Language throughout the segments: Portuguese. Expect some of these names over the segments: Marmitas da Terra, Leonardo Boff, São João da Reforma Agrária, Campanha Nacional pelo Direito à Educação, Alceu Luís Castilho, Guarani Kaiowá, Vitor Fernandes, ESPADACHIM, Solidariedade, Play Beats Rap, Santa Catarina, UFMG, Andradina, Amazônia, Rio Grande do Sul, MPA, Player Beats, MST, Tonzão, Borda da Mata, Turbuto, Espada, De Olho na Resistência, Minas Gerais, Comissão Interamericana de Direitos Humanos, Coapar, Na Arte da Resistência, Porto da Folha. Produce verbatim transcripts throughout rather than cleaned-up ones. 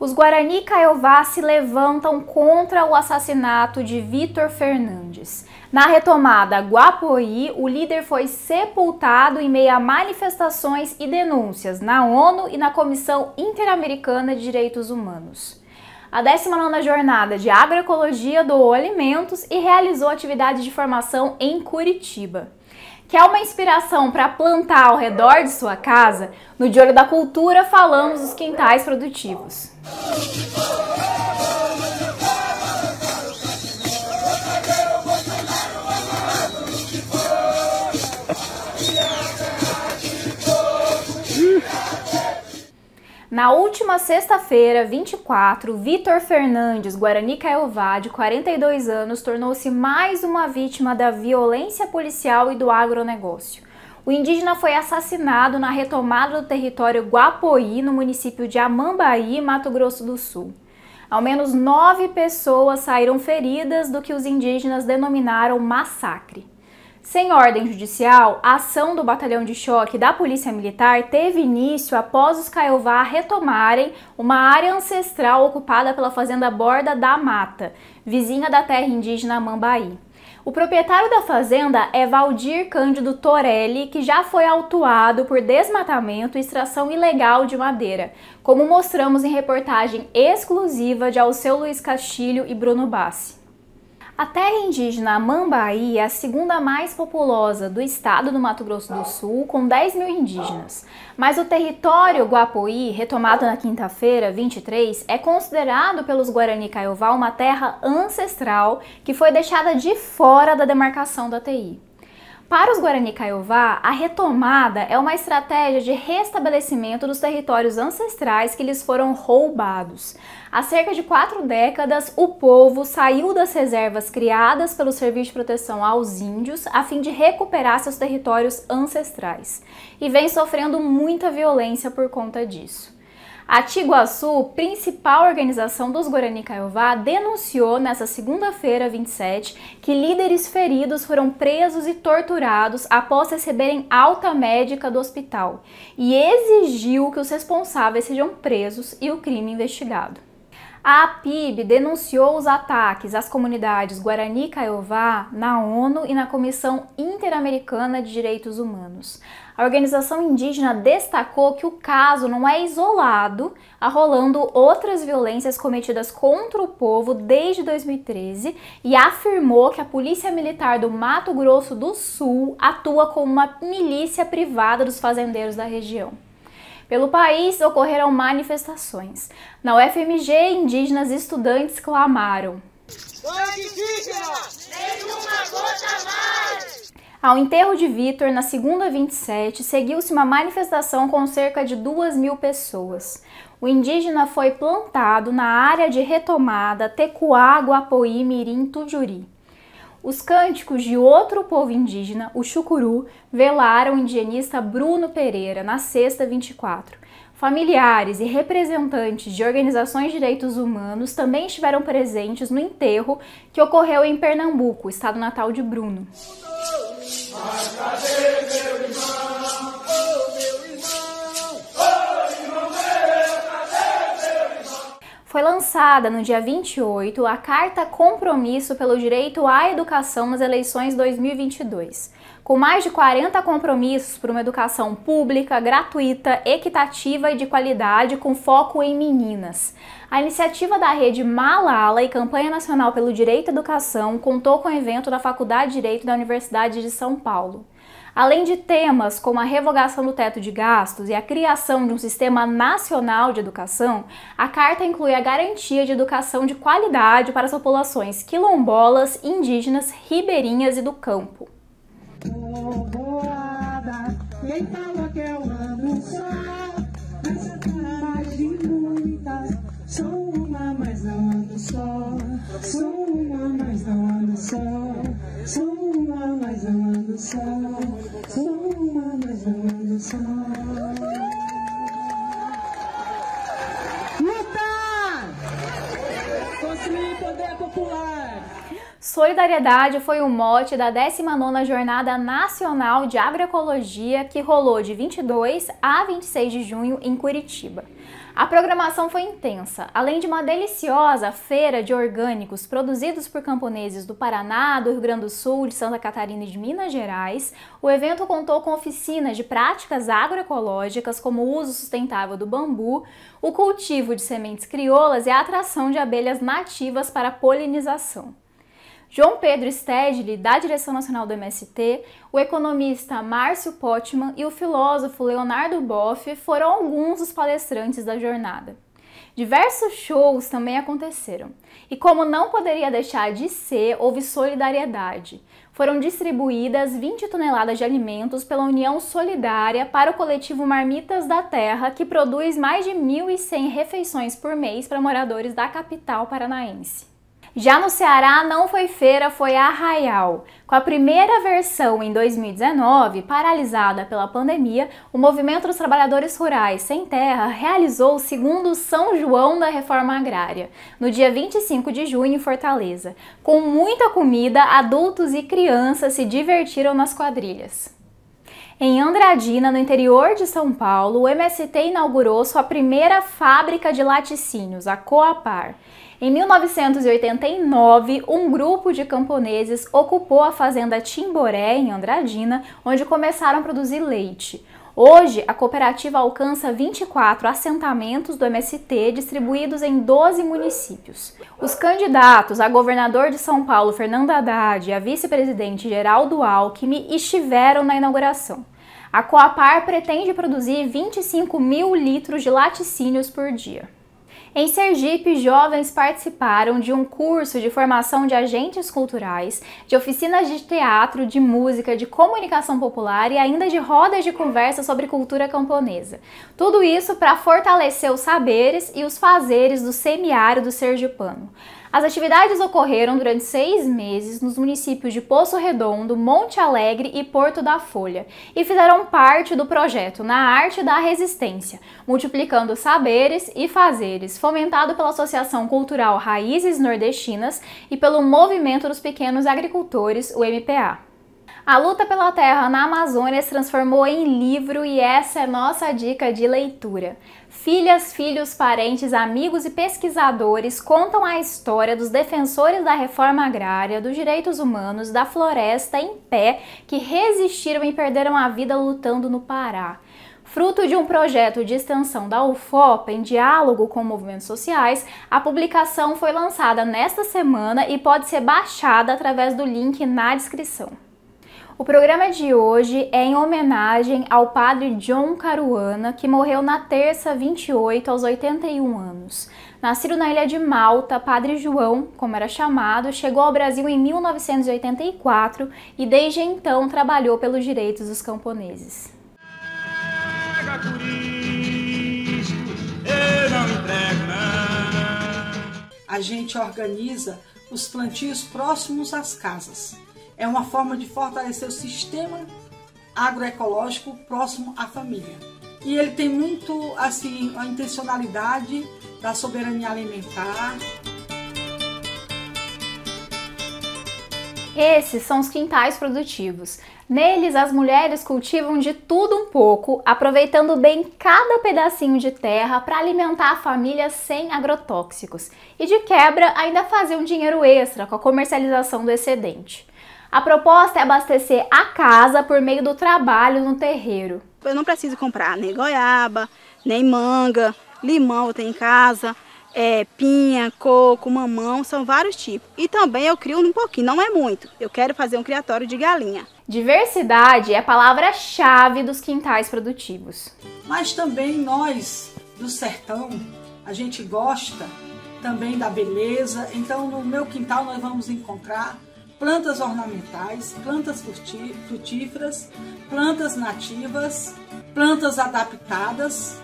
Os Guarani Kaiowá se levantam contra o assassinato de Vitor Fernandes. Na retomada Guapoy, o líder foi sepultado em meio a manifestações e denúncias na ONU e na Comissão Interamericana de Direitos Humanos. A Décima Nona Jornada de Agroecologia doou alimentos e realizou atividades de formação em Curitiba. Quer uma inspiração para plantar ao redor de sua casa? No De Olho da Cultura falamos dos quintais produtivos. Na última sexta-feira, vinte e quatro, Vitor Fernandes, Guarani Kaiowá, de quarenta e dois anos, tornou-se mais uma vítima da violência policial e do agronegócio. O indígena foi assassinado na retomada do território Guapoy, no município de Amambai, Mato Grosso do Sul. Ao menos nove pessoas saíram feridas do que os indígenas denominaram massacre. Sem ordem judicial, a ação do batalhão de choque da Polícia Militar teve início após os Kaiowá retomarem uma área ancestral ocupada pela fazenda Borda da Mata, vizinha da terra indígena Amambai. O proprietário da fazenda é Valdir Cândido Torelli, que já foi autuado por desmatamento e extração ilegal de madeira, como mostramos em reportagem exclusiva de Alceu Luís Castilho e Bruno Bassi. A terra indígena Amambai é a segunda mais populosa do estado do Mato Grosso do Sul, com dez mil indígenas. Mas o território Guapoy, retomado na quinta-feira, vinte e três, é considerado pelos Guarani Kaiowá uma terra ancestral que foi deixada de fora da demarcação da T I. Para os Guarani Kaiowá, a retomada é uma estratégia de restabelecimento dos territórios ancestrais que lhes foram roubados. Há cerca de quatro décadas, o povo saiu das reservas criadas pelo Serviço de Proteção aos Índios a fim de recuperar seus territórios ancestrais e vem sofrendo muita violência por conta disso. A Aty Guasu, principal organização dos Guarani Kaiowá, denunciou nesta segunda-feira, vinte e sete, que líderes feridos foram presos e torturados após receberem alta médica do hospital e exigiu que os responsáveis sejam presos e o crime investigado. A A P I B denunciou os ataques às comunidades Guarani Kaiowá na ONU e na Comissão Interamericana de Direitos Humanos. A organização indígena destacou que o caso não é isolado, arrolando outras violências cometidas contra o povo desde dois mil e treze e afirmou que a Polícia Militar do Mato Grosso do Sul atua como uma milícia privada dos fazendeiros da região. Pelo país, ocorreram manifestações. Na U F M G, indígenas e estudantes clamaram: "Sangue indígena, nenhuma gota mais!" Ao enterro de Vitor, na segunda, vinte e sete, seguiu-se uma manifestação com cerca de duas mil pessoas. O indígena foi plantado na área de retomada Tecuágua, Poí, Mirim, Tujuri. Os cânticos de outro povo indígena, o Xukuru, velaram o indigenista Bruno Pereira na sexta, vinte e quatro. Familiares e representantes de organizações de direitos humanos também estiveram presentes no enterro que ocorreu em Pernambuco, estado natal de Bruno. Foi lançada no dia vinte e oito a Carta Compromisso pelo Direito à Educação nas eleições dois mil e vinte e dois, com mais de quarenta compromissos por uma educação pública, gratuita, equitativa e de qualidade, com foco em meninas. A iniciativa da rede Malala e Campanha Nacional pelo Direito à Educação contou com o evento da Faculdade de Direito da Universidade de São Paulo. Além de temas como a revogação do teto de gastos e a criação de um sistema nacional de educação, a carta inclui a garantia de educação de qualidade para as populações quilombolas, indígenas, ribeirinhas e do campo. Solidariedade foi o mote da décima nona Jornada Nacional de Agroecologia, que rolou de vinte e dois a vinte e seis de junho em Curitiba. A programação foi intensa, além de uma deliciosa feira de orgânicos produzidos por camponeses do Paraná, do Rio Grande do Sul, de Santa Catarina e de Minas Gerais. O evento contou com oficinas de práticas agroecológicas, como o uso sustentável do bambu, o cultivo de sementes crioulas e a atração de abelhas nativas para polinização. João Pedro Stedley, da direção nacional do M S T, o economista Márcio Potman e o filósofo Leonardo Boff foram alguns dos palestrantes da jornada. Diversos shows também aconteceram. E como não poderia deixar de ser, houve solidariedade. Foram distribuídas vinte toneladas de alimentos pela União Solidária para o coletivo Marmitas da Terra, que produz mais de mil e cem refeições por mês para moradores da capital paranaense. Já no Ceará, não foi feira, foi arraial. Com a primeira versão em dois mil e dezenove, paralisada pela pandemia, o Movimento dos Trabalhadores Rurais Sem Terra realizou o segundo São João da Reforma Agrária, no dia vinte e cinco de junho, em Fortaleza. Com muita comida, adultos e crianças se divertiram nas quadrilhas. Em Andradina, no interior de São Paulo, o M S T inaugurou sua primeira fábrica de laticínios, a Coapar. Em mil novecentos e oitenta e nove, um grupo de camponeses ocupou a fazenda Timboré, em Andradina, onde começaram a produzir leite. Hoje, a cooperativa alcança vinte e quatro assentamentos do M S T, distribuídos em doze municípios. Os candidatos a governador de São Paulo, Fernando Haddad, e a vice-presidente Geraldo Alckmin estiveram na inauguração. A Coapar pretende produzir vinte e cinco mil litros de laticínios por dia. Em Sergipe, jovens participaram de um curso de formação de agentes culturais, de oficinas de teatro, de música, de comunicação popular e ainda de rodas de conversa sobre cultura camponesa. Tudo isso para fortalecer os saberes e os fazeres do semiárido sergipano. As atividades ocorreram durante seis meses nos municípios de Poço Redondo, Monte Alegre e Porto da Folha e fizeram parte do projeto Na Arte da Resistência, multiplicando saberes e fazeres, fomentado pela Associação Cultural Raízes Nordestinas e pelo Movimento dos Pequenos Agricultores, o M P A. A luta pela terra na Amazônia se transformou em livro e essa é nossa dica de leitura. Filhas, filhos, parentes, amigos e pesquisadores contam a história dos defensores da reforma agrária, dos direitos humanos, da floresta em pé, que resistiram e perderam a vida lutando no Pará. Fruto de um projeto de extensão da U F O P, em diálogo com movimentos sociais, a publicação foi lançada nesta semana e pode ser baixada através do link na descrição. O programa de hoje é em homenagem ao padre John Caruana, que morreu na terça vinte e oito aos oitenta e um anos. Nascido na ilha de Malta, padre João, como era chamado, chegou ao Brasil em mil novecentos e oitenta e quatro e desde então trabalhou pelos direitos dos camponeses. A gente organiza os plantios próximos às casas. É uma forma de fortalecer o sistema agroecológico próximo à família. E ele tem muito assim, a intencionalidade da soberania alimentar. Esses são os quintais produtivos. Neles, as mulheres cultivam de tudo um pouco, aproveitando bem cada pedacinho de terra para alimentar a família sem agrotóxicos. E de quebra, ainda faziam dinheiro extra com a comercialização do excedente. A proposta é abastecer a casa por meio do trabalho no terreiro. Eu não preciso comprar nem goiaba, nem manga, limão eu tenho em casa, é, pinha, coco, mamão, são vários tipos. E também eu crio um pouquinho, não é muito. Eu quero fazer um criatório de galinha. Diversidade é a palavra-chave dos quintais produtivos. Mas também nós, do sertão, a gente gosta também da beleza. Então no meu quintal nós vamos encontrar plantas ornamentais, plantas frutíferas, plantas nativas, plantas adaptadas,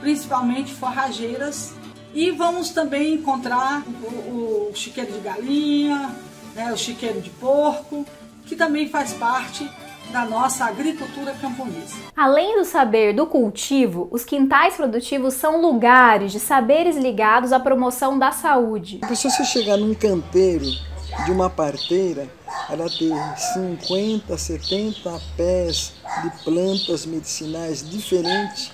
principalmente forrageiras. E vamos também encontrar o, o chiqueiro de galinha, né, o chiqueiro de porco, que também faz parte da nossa agricultura camponesa. Além do saber do cultivo, os quintais produtivos são lugares de saberes ligados à promoção da saúde. A pessoa se chegar num canteiro de uma parteira, ela tem cinquenta, setenta pés de plantas medicinais diferentes.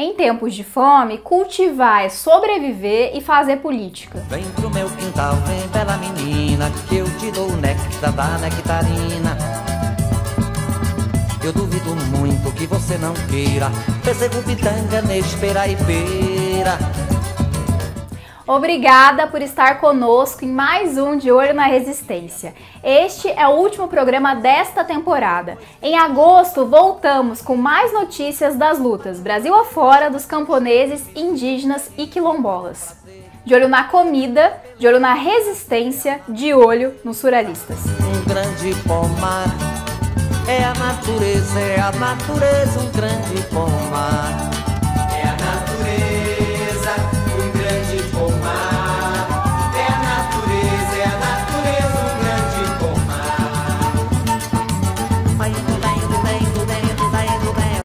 Em tempos de fome, cultivar é sobreviver e fazer política. Vem pro meu quintal, vem bela menina, que eu te dou o néctar da nectarina. Eu duvido muito que você não queira, pêssego, pitanga, nesperaipeira. Obrigada por estar conosco em mais um De Olho na Resistência. Este é o último programa desta temporada. Em agosto, voltamos com mais notícias das lutas Brasil afora dos camponeses, indígenas e quilombolas. De olho na comida, de olho na resistência, de olho nos suralistas. Um grande pomar é a natureza, é a natureza, um grande pomar.